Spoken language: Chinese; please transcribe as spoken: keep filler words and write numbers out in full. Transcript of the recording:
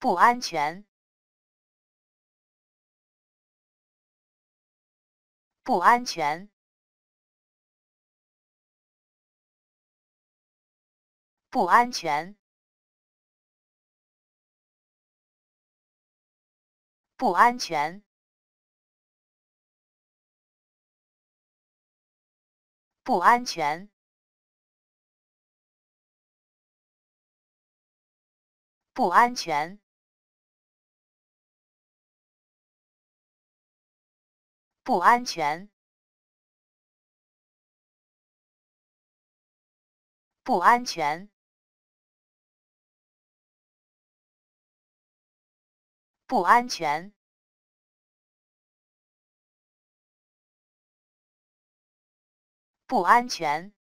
不安全，不安全，不安全，不安全，不安全，不安全。 不安全，不安全，不安全，不安全，